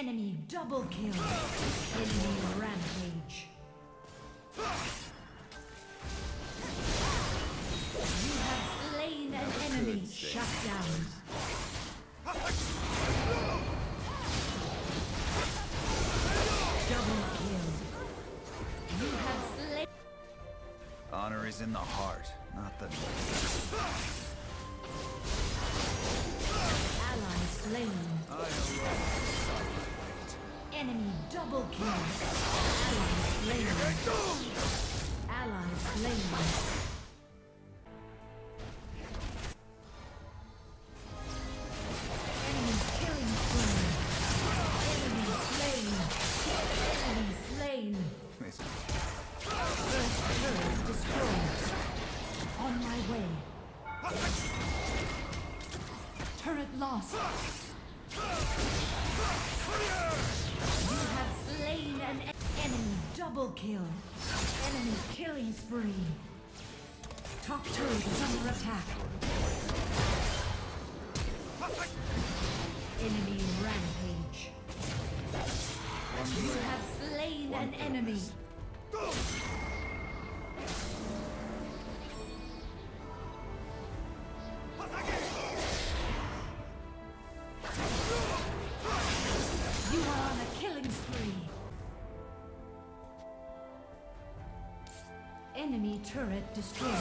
Enemy double kill. Enemy rampage. You have slain an enemy. Shut down. Double kill. You have slain. Honor is in the heart, not the nose. Ally slain. Enemy double kill. Ally slain. Ally slain. Kill. Enemy killing spree. Top turret is under attack. Enemy rampage. You have slain an enemy. Enemy turret destroyed.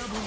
Double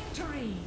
Victory!